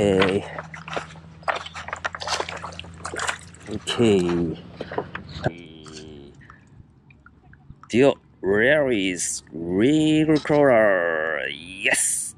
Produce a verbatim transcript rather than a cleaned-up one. Okay. Okay. Duo Realis Wriggle Crawler. Yes.